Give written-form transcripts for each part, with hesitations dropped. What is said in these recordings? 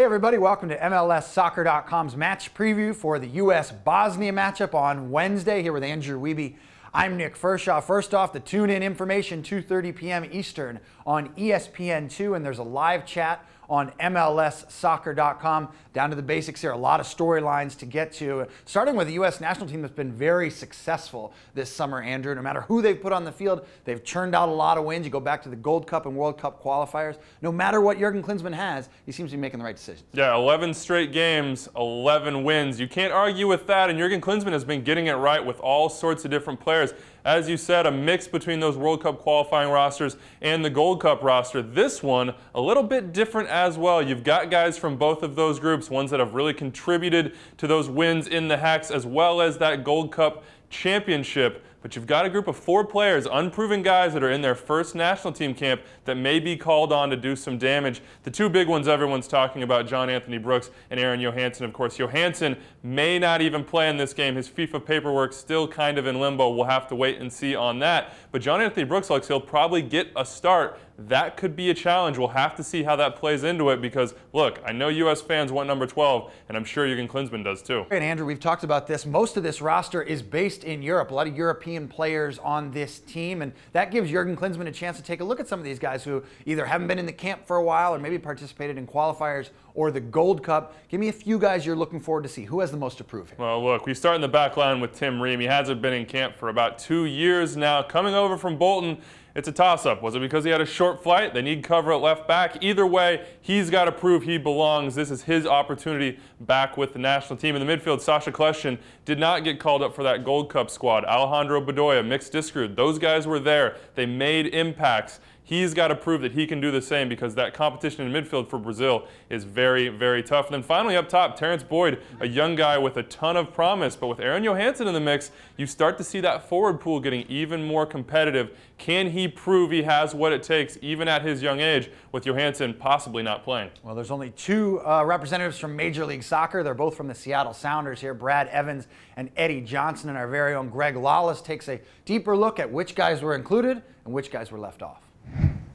Hey everybody, welcome to MLSsoccer.com's match preview for the U.S.-Bosnia matchup on Wednesday, here with Andrew Wiebe. I'm Nick Fershaw. First off, the tune-in information, 2:30 p.m. Eastern on ESPN2, and there's a live chat on MLSsoccer.com. Down to the basics here, a lot of storylines to get to, starting with the U.S. national team that's been very successful this summer, Andrew. No matter who they've put on the field, they've churned out a lot of wins. You go back to the Gold Cup and World Cup qualifiers. No matter what Jürgen Klinsmann has, he seems to be making the right decisions. Yeah, 11 straight games, 11 wins. You can't argue with that, and Jürgen Klinsmann has been getting it right with all sorts of different players. As you said, a mix between those World Cup qualifying rosters and the Gold Cup roster. This one, a little bit different as well. You've got guys from both of those groups, ones that have really contributed to those wins in the Hacks as well as that Gold Cup championship. But you've got a group of 4 players, unproven guys that are in their first national team camp that may be called on to do some damage. The two big ones everyone's talking about, John Anthony Brooks and Aron Jóhannsson. Of course, Jóhannsson may not even play in this game. His FIFA paperwork's still kind of in limbo. We'll have to wait and see on that. But John Anthony Brooks looks he'll probably get a start. That could be a challenge. We'll have to see how that plays into it because, look, I know U.S. fans want number 12, and I'm sure Jürgen Klinsmann does too. And Andrew, we've talked about this. Most of this roster is based in Europe. A lot of European players on this team, and that gives Jürgen Klinsmann a chance to take a look at some of these guys who either haven't been in the camp for a while or maybe participated in qualifiers or the Gold Cup. Give me a few guys you're looking forward to see. Who has the most to prove here? Well, look, we start in the back line with Tim Ream. He hasn't been in camp for about 2 years now. Coming over from Bolton, it's a toss-up. Was it because he had a short flight? They need cover at left back. Either way, he's got to prove he belongs. This is his opportunity back with the national team. In the midfield, Sacha Kljestan did not get called up for that Gold Cup squad. Alejandro Bedoya, Mix Diskerud, those guys were there. They made impacts. He's got to prove that he can do the same because that competition in midfield for Brazil is very, very tough. And then finally up top, Terrence Boyd, a young guy with a ton of promise. But with Aron Jóhannsson in the mix, you start to see that forward pool getting even more competitive. Can he prove he has what it takes, even at his young age, with Jóhannsson possibly not playing? Well, there's only two representatives from Major League Soccer. They're both from the Seattle Sounders here, Brad Evans and Eddie Johnson. And our very own Greg Lawless takes a deeper look at which guys were included and which guys were left off.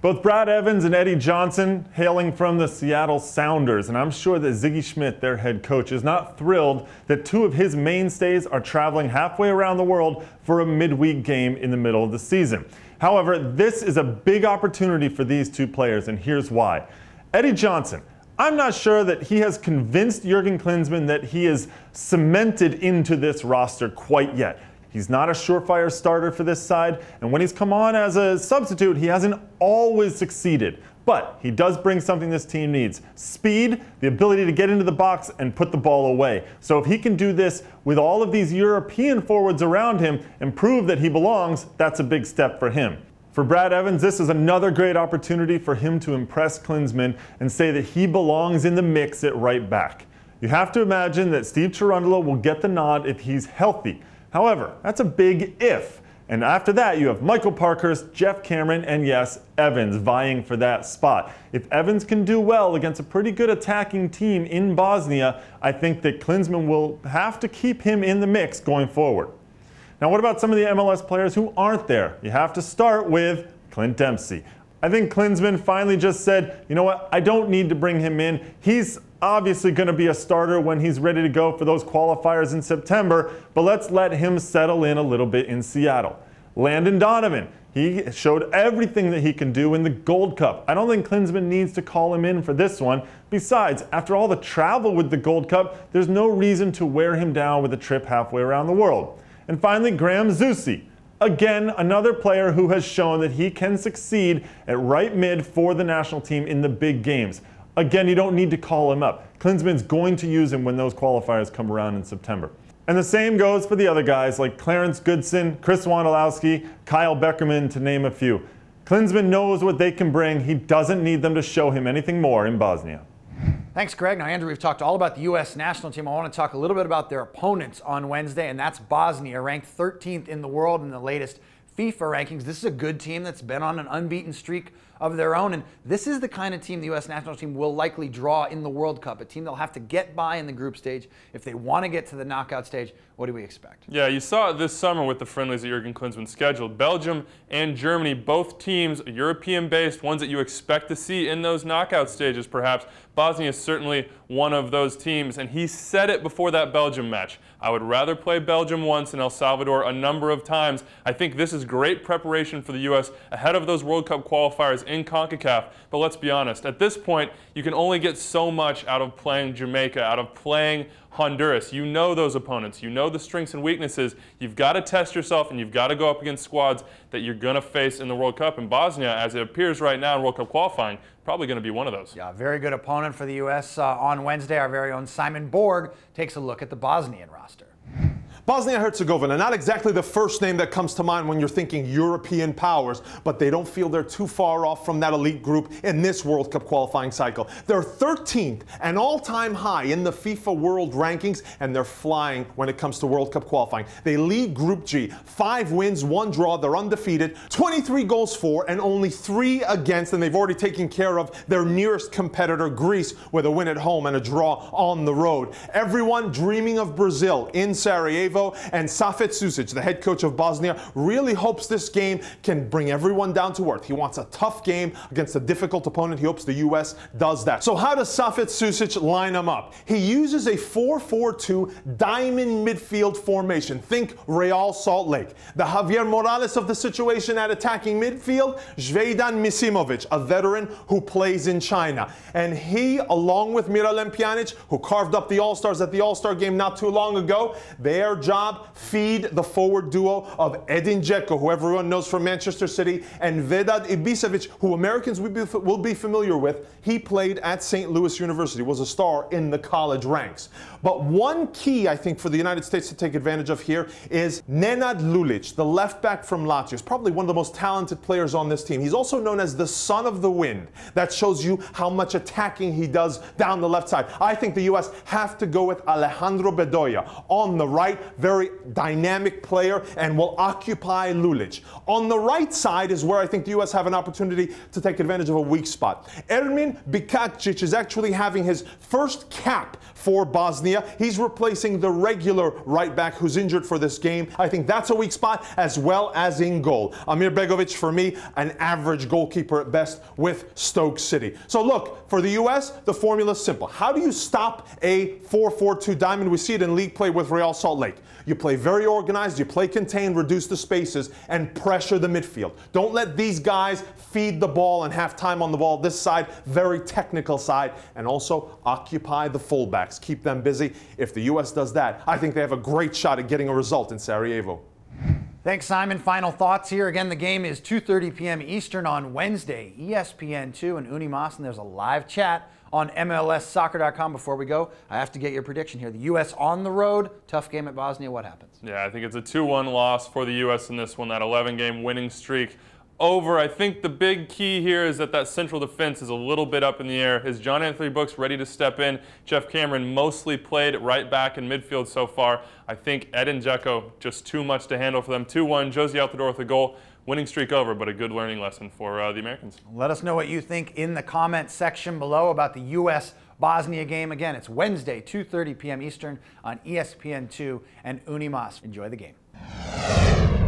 Both Brad Evans and Eddie Johnson hailing from the Seattle Sounders, and I'm sure that Sigi Schmid, their head coach, is not thrilled that two of his mainstays are traveling halfway around the world for a midweek game in the middle of the season. However, this is a big opportunity for these two players, and here's why. Eddie Johnson, I'm not sure that he has convinced Jürgen Klinsmann that he is cemented into this roster quite yet. He's not a surefire starter for this side, and when he's come on as a substitute, he hasn't always succeeded. But he does bring something this team needs: speed, the ability to get into the box and put the ball away. So if he can do this with all of these European forwards around him and prove that he belongs, that's a big step for him. For Brad Evans, this is another great opportunity for him to impress Klinsmann and say that he belongs in the mix at right back. You have to imagine that Steve Cherundolo will get the nod if he's healthy. However, that's a big if. And after that, you have Michael Parkhurst, Jeff Cameron, and yes, Evans vying for that spot. If Evans can do well against a pretty good attacking team in Bosnia, I think that Klinsmann will have to keep him in the mix going forward. Now, what about some of the MLS players who aren't there? You have to start with Clint Dempsey. I think Klinsmann finally just said, you know what, I don't need to bring him in. He's obviously going to be a starter when he's ready to go for those qualifiers in September, but let's let him settle in a little bit in Seattle. Landon Donovan, he showed everything that he can do in the Gold Cup. I don't think Klinsmann needs to call him in for this one. Besides, after all the travel with the Gold Cup, there's no reason to wear him down with a trip halfway around the world. And finally, Graham Zusi. Again, another player who has shown that he can succeed at right mid for the national team in the big games. Again, you don't need to call him up. Klinsmann's going to use him when those qualifiers come around in September. And the same goes for the other guys like Clarence Goodson, Chris Wondolowski, Kyle Beckerman, to name a few. Klinsmann knows what they can bring. He doesn't need them to show him anything more in Bosnia. Thanks, Greg. Now, Andrew, we've talked all about the U.S. national team. I want to talk a little bit about their opponents on Wednesday, and that's Bosnia, ranked 13th in the world in the latest FIFA rankings. This is a good team that's been on an unbeaten streak of their own. And this is the kind of team the U.S. national team will likely draw in the World Cup, a team they'll have to get by in the group stage if they want to get to the knockout stage. What do we expect? Yeah, you saw it this summer with the friendlies that Jürgen Klinsmann scheduled. Belgium and Germany, both teams European-based, ones that you expect to see in those knockout stages perhaps. Bosnia is certainly one of those teams, and he said it before that Belgium match. I would rather play Belgium once and El Salvador a number of times. I think this is great preparation for the U.S. ahead of those World Cup qualifiers in CONCACAF, but let's be honest. At this point, you can only get so much out of playing Jamaica, out of playing Honduras. You know those opponents. You know the strengths and weaknesses. You've got to test yourself, and you've got to go up against squads that you're going to face in the World Cup. And Bosnia, as it appears right now in World Cup qualifying, probably going to be one of those. Yeah, very good opponent for the U.S. On Wednesday, our very own Simon Borg takes a look at the Bosnian roster. Bosnia-Herzegovina, not exactly the first name that comes to mind when you're thinking European powers, but they don't feel they're too far off from that elite group in this World Cup qualifying cycle. They're 13th, an all-time high in the FIFA World Rankings, and they're flying when it comes to World Cup qualifying. They lead Group G, 5 wins, 1 draw, they're undefeated, 23 goals for and only 3 against, and they've already taken care of their nearest competitor, Greece, with a win at home and a draw on the road. Everyone dreaming of Brazil in Sarajevo, and Safet Susic, the head coach of Bosnia, really hopes this game can bring everyone down to earth. He wants a tough game against a difficult opponent. He hopes the U.S. does that. So how does Safet Susic line them up? He uses a 4-4-2 diamond midfield formation. Think Real Salt Lake. The Javier Morales of the situation at attacking midfield, Zvezdan Misimovic, a veteran who plays in China. And he, along with Miralem Pjanic, who carved up the All-Stars at the All-Star game not too long ago, they are job, feed the forward duo of Edin Dzeko, who everyone knows from Manchester City, and Vedat Ibisevic, who Americans will be familiar with. He played at St. Louis University, was a star in the college ranks. But one key, I think, for the United States to take advantage of here is Nenad Lulic, the left back from Lazio. He's probably one of the most talented players on this team. He's also known as the son of the wind. That shows you how much attacking he does down the left side. I think the U.S. have to go with Alejandro Bedoya on the right. Very dynamic player and will occupy Lulic. On the right side is where I think the U.S. have an opportunity to take advantage of a weak spot. Ermin Bikacic is actually having his first cap for Bosnia. He's replacing the regular right back who's injured for this game. I think that's a weak spot, as well as in goal. Amir Begovic, for me, an average goalkeeper at best with Stoke City. So look, for the U.S., the formula's simple. How do you stop a 4-4-2 diamond? We see it in league play with Real Salt Lake. You play very organized, you play contained, reduce the spaces, and pressure the midfield. Don't let these guys feed the ball and have time on the ball. This side, very technical side, and also occupy the fullbacks. Keep them busy. If the U.S. does that, I think they have a great shot at getting a result in Sarajevo. Thanks, Simon. Final thoughts here. Again, the game is 2:30 p.m. Eastern on Wednesday. ESPN2 and Unimas, and there's a live chat on MLSsoccer.com. Before we go, I have to get your prediction here. The U.S. on the road, tough game at Bosnia. What happens? Yeah, I think it's a 2-1 loss for the U.S. in this one. That 11-game winning streak over. I think the big key here is that that central defense is a little bit up in the air. Is John Anthony Brooks ready to step in? Jeff Cameron mostly played right back in midfield so far. I think Edin Dzeko just too much to handle for them. 2-1, Josie out the door with a goal. Winning streak over, but a good learning lesson for the Americans. Let us know what you think in the comment section below about the U.S.-Bosnia game. Again, it's Wednesday, 2:30 p.m. Eastern on ESPN2 and Unimas. Enjoy the game.